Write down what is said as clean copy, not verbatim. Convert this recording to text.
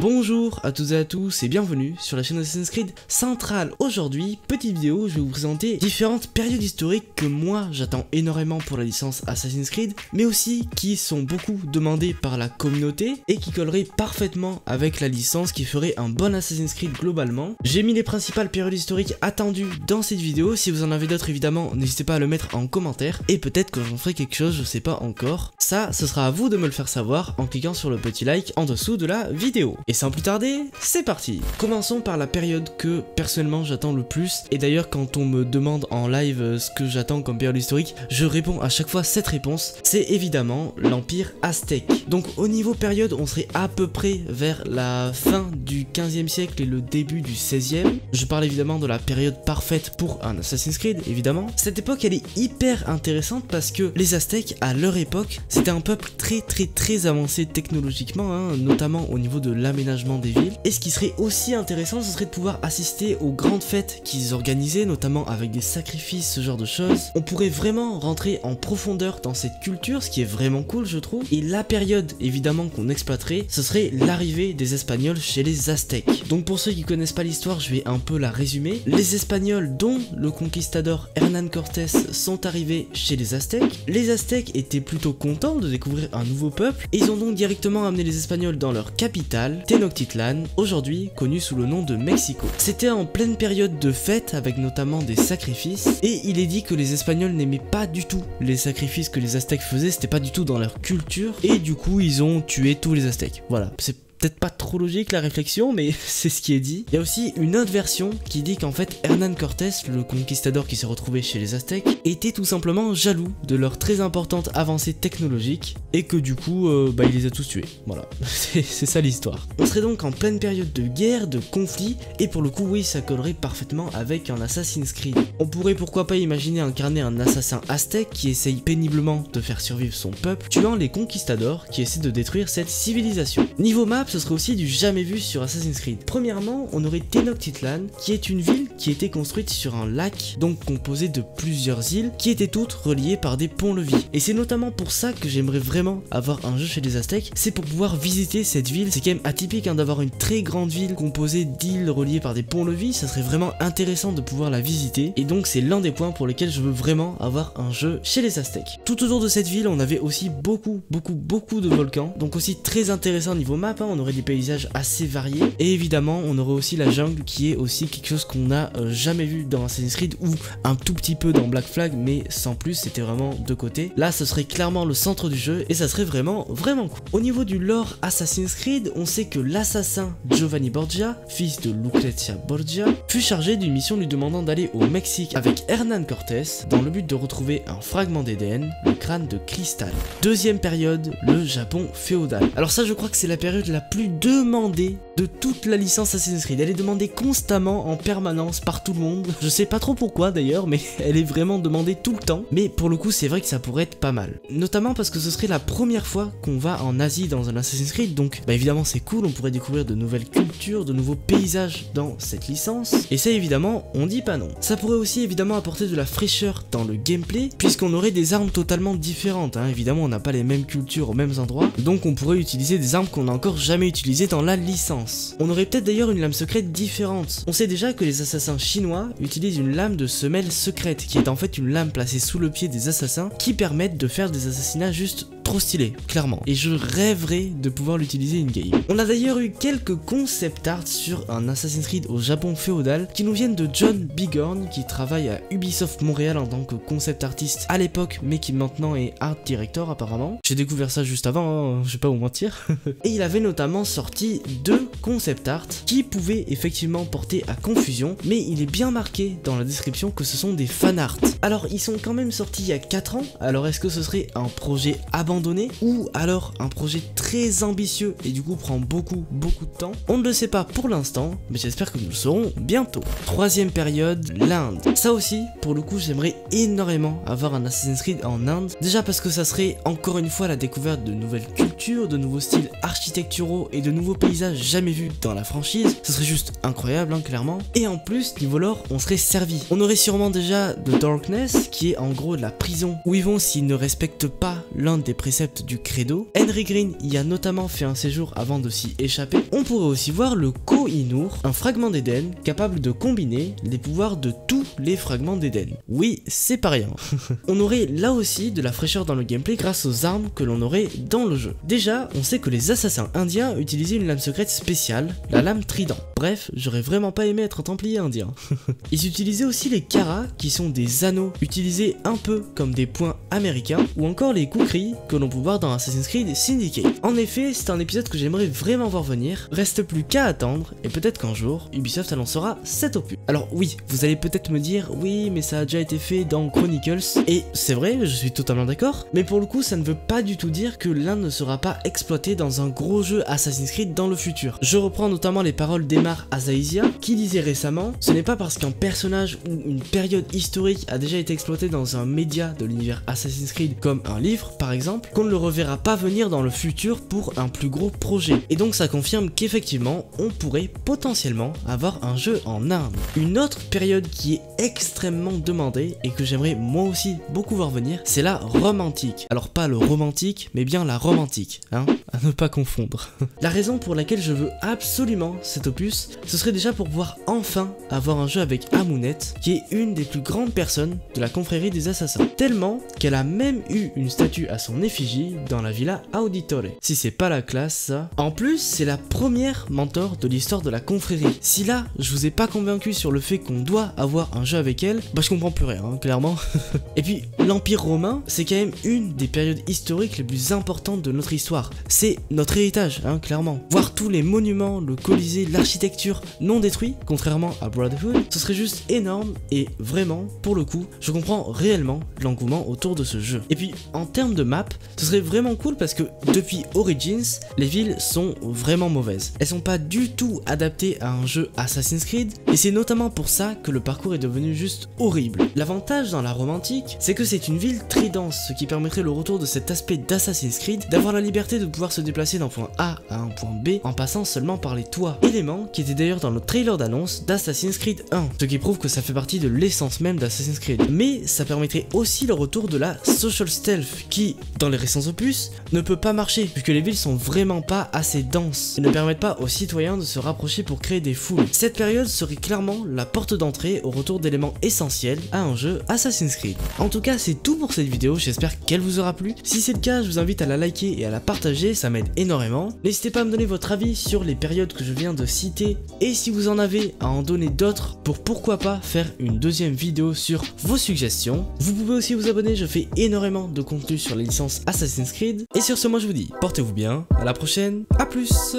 Bonjour à toutes et à tous et bienvenue sur la chaîne Assassin's Creed Central. Aujourd'hui, petite vidéo où je vais vous présenter différentes périodes historiques que moi j'attends énormément pour la licence Assassin's Creed, mais aussi qui sont beaucoup demandées par la communauté et qui colleraient parfaitement avec la licence qui ferait un bon Assassin's Creed globalement. J'ai mis les principales périodes historiques attendues dans cette vidéo, si vous en avez d'autres évidemment n'hésitez pas à le mettre en commentaire et peut-être que j'en ferai quelque chose, je sais pas encore. Ça, ce sera à vous de me le faire savoir en cliquant sur le petit like en dessous de la vidéo. Et sans plus tarder, c'est parti. Commençons par la période que personnellement j'attends le plus. Et d'ailleurs quand on me demande en live ce que j'attends comme période historique, je réponds à chaque fois cette réponse. C'est évidemment l'Empire Aztèque. Donc au niveau période, on serait à peu près vers la fin du 15e siècle et le début du 16e. Je parle évidemment de la période parfaite pour un Assassin's Creed, évidemment. Cette époque elle est hyper intéressante parce que les Aztèques à leur époque, c'était un peuple très avancé technologiquement, notamment au niveau de l'Amérique. Des villes. Et ce qui serait aussi intéressant, ce serait de pouvoir assister aux grandes fêtes qu'ils organisaient, notamment avec des sacrifices, ce genre de choses. On pourrait vraiment rentrer en profondeur dans cette culture, ce qui est vraiment cool je trouve. Et la période évidemment qu'on exploiterait, ce serait l'arrivée des Espagnols chez les Aztèques. Donc pour ceux qui connaissent pas l'histoire, je vais un peu la résumer. Les Espagnols, dont le conquistador Hernan Cortés, sont arrivés chez les Aztèques. Les Aztèques étaient plutôt contents de découvrir un nouveau peuple et ils ont donc directement amené les Espagnols dans leur capitale, Tenochtitlan, aujourd'hui connu sous le nom de Mexico. C'était en pleine période de fête avec notamment des sacrifices et il est dit que les Espagnols n'aimaient pas du tout les sacrifices que les Aztèques faisaient, c'était pas du tout dans leur culture et du coup ils ont tué tous les Aztèques. Voilà, c'est peut-être pas trop logique la réflexion, mais c'est ce qui est dit. Il y a aussi une autre version qui dit qu'en fait Hernan Cortés, le conquistador qui s'est retrouvé chez les Aztèques, était tout simplement jaloux de leur très importante avancée technologique et que du coup il les a tous tués. Voilà, c'est ça l'histoire. On serait donc en pleine période de guerre, de conflit, et pour le coup oui, ça collerait parfaitement avec un Assassin's Creed. On pourrait pourquoi pas imaginer incarner un assassin aztèque qui essaye péniblement de faire survivre son peuple, tuant les conquistadors qui essaient de détruire cette civilisation. Niveau map, ce serait aussi du jamais vu sur Assassin's Creed. Premièrement, on aurait Tenochtitlan, qui est une ville qui était construite sur un lac, donc composé de plusieurs îles, qui étaient toutes reliées par des ponts-levis. Et c'est notamment pour ça que j'aimerais vraiment avoir un jeu chez les Aztèques, c'est pour pouvoir visiter cette ville. C'est quand même atypique d'avoir une très grande ville composée d'îles reliées par des ponts-levis, ça serait vraiment intéressant de pouvoir la visiter, et donc c'est l'un des points pour lesquels je veux vraiment avoir un jeu chez les Aztèques. Tout autour de cette ville, on avait aussi beaucoup de volcans, donc aussi très intéressant niveau map, on aurait des paysages assez variés et évidemment on aurait aussi la jungle qui est aussi quelque chose qu'on n'a jamais vu dans Assassin's Creed ou un tout petit peu dans Black Flag mais sans plus, c'était vraiment de côté. Là ce serait clairement le centre du jeu et ça serait vraiment cool. Au niveau du lore Assassin's Creed, on sait que l'assassin Giovanni Borgia, fils de Lucrezia Borgia, fut chargé d'une mission lui demandant d'aller au Mexique avec Hernan Cortés dans le but de retrouver un fragment d'Éden, le crâne de cristal. Deuxième période, le Japon féodal. Alors ça je crois que c'est la période la plus demandée de toute la licence Assassin's Creed. Elle est demandée constamment, en permanence, par tout le monde. Je sais pas trop pourquoi d'ailleurs, mais elle est vraiment demandée tout le temps. Mais pour le coup, c'est vrai que ça pourrait être pas mal. Notamment parce que ce serait la première fois qu'on va en Asie dans un Assassin's Creed, donc évidemment c'est cool, on pourrait découvrir de nouvelles cultures, de nouveaux paysages dans cette licence. Et ça évidemment, on dit pas non. Ça pourrait aussi évidemment apporter de la fraîcheur dans le gameplay, puisqu'on aurait des armes totalement différentes. Évidemment, on n'a pas les mêmes cultures aux mêmes endroits, donc on pourrait utiliser des armes qu'on a encore jamais utilisé dans la licence. On aurait peut-être d'ailleurs une lame secrète différente. On sait déjà que les assassins chinois utilisent une lame de semelle secrète, qui est en fait une lame placée sous le pied des assassins qui permettent de faire des assassinats juste trop stylé, clairement, et je rêverais de pouvoir l'utiliser in-game. On a d'ailleurs eu quelques concept art sur un Assassin's Creed au Japon féodal qui nous viennent de John Bighorn, qui travaille à Ubisoft Montréal en tant que concept artiste à l'époque, mais qui maintenant est art director apparemment. J'ai découvert ça juste avant, je vais pas vous mentir. Et il avait notamment sorti deux concept art qui pouvaient effectivement porter à confusion, mais il est bien marqué dans la description que ce sont des fan art. Alors ils sont quand même sortis il y a 4 ans, alors est-ce que ce serait un projet abandonné ou alors un projet très ambitieux et du coup prend beaucoup de temps? On ne le sait pas pour l'instant, mais j'espère que nous le saurons bientôt. Troisième période, l'Inde. Ça aussi, pour le coup, j'aimerais énormément avoir un Assassin's Creed en Inde. Déjà parce que ça serait encore une fois la découverte de nouvelles cultures, de nouveaux styles architecturaux et de nouveaux paysages jamais vus dans la franchise. Ce serait juste incroyable, clairement. Et en plus, niveau lore, on serait servi. On aurait sûrement déjà The Darkness, qui est en gros la prison où ils vont s'ils ne respectent pas l'un des préceptes préceptes du credo. Henry Green y a notamment fait un séjour avant de s'y échapper. On pourrait aussi voir le Koh-i-Noor, un fragment d'Éden capable de combiner les pouvoirs de tous les fragments d'Éden. Oui, c'est pas rien. On aurait là aussi de la fraîcheur dans le gameplay grâce aux armes que l'on aurait dans le jeu. Déjà, on sait que les assassins indiens utilisaient une lame secrète spéciale, la lame trident. Bref, j'aurais vraiment pas aimé être un templier indien. Ils utilisaient aussi les karas, qui sont des anneaux, utilisés un peu comme des points américains, ou encore les kukri que l'on peut voir dans Assassin's Creed Syndicate. En effet, c'est un épisode que j'aimerais vraiment voir venir, reste plus qu'à attendre, et peut-être qu'un jour, Ubisoft annoncera cet opus. Alors oui, vous allez peut-être me dire, oui mais ça a déjà été fait dans Chronicles, et c'est vrai, je suis totalement d'accord, mais pour le coup ça ne veut pas du tout dire que l'un ne sera pas exploité dans un gros jeu Assassin's Creed dans le futur. Je reprends notamment les paroles d'Emar Azaizia, qui disait récemment, ce n'est pas parce qu'un personnage ou une période historique a déjà été exploité dans un média de l'univers Assassin's Creed comme un livre par exemple, qu'on ne le reverra pas venir dans le futur pour un plus gros projet. Et donc ça confirme qu'effectivement on pourrait potentiellement avoir un jeu en Inde. Une autre période qui est extrêmement demandée et que j'aimerais moi aussi beaucoup voir venir, c'est la Rome antique. Alors pas le romantique mais bien la Rome antique, hein, à ne pas confondre. La raison pour laquelle je veux absolument cet opus, ce serait déjà pour pouvoir enfin avoir un jeu avec Amunet, qui est une des plus grandes personnes de la confrérie des assassins, tellement qu'elle a même eu une statue à son effigie dans la Villa Auditore. Si c'est pas la classe ça. En plus, c'est la première mentor de l'histoire de la confrérie. Si là, je vous ai pas convaincu sur le fait qu'on doit avoir un jeu avec elle, bah je comprends plus rien, hein, clairement. Et puis, l'Empire romain, c'est quand même une des périodes historiques les plus importantes de notre histoire. C'est notre héritage, hein, clairement. Voir tous les monuments, le Colisée, l'architecture non détruits, contrairement à Brotherhood, ce serait juste énorme et vraiment, pour le coup, je comprends réellement l'engouement autour de ce jeu. Et puis, en termes de map, ce serait vraiment cool parce que depuis Origins, les villes sont vraiment mauvaises. Elles sont pas du tout adaptées à un jeu Assassin's Creed et c'est notamment pour ça que le parcours est devenu juste horrible. L'avantage dans la Rome antique, c'est que c'est une ville très dense, ce qui permettrait le retour de cet aspect d'Assassin's Creed, d'avoir la liberté de pouvoir se déplacer d'un point A à un point B en passant seulement par les toits. Élément qui était d'ailleurs dans le trailer d'annonce d'Assassin's Creed 1, ce qui prouve que ça fait partie de l'essence même d'Assassin's Creed. Mais ça permettrait aussi le retour de la social stealth qui, dans les récents opus, ne peut pas marcher puisque les villes sont vraiment pas assez denses et ne permettent pas aux citoyens de se rapprocher pour créer des foules. Cette période serait clairement la porte d'entrée au retour d'éléments essentiels à un jeu Assassin's Creed. En tout cas, c'est tout pour cette vidéo, j'espère qu'elle vous aura plu. Si c'est le cas, je vous invite à la liker et à la partager, ça m'aide énormément. N'hésitez pas à me donner votre avis sur les périodes que je viens de citer et si vous en avez à en donner d'autres pour pourquoi pas faire une deuxième vidéo sur vos suggestions. Vous pouvez aussi vous abonner, je fais énormément de contenu sur les licences Assassin's Creed. Et sur ce, moi je vous dis, portez-vous bien, à la prochaine, à plus!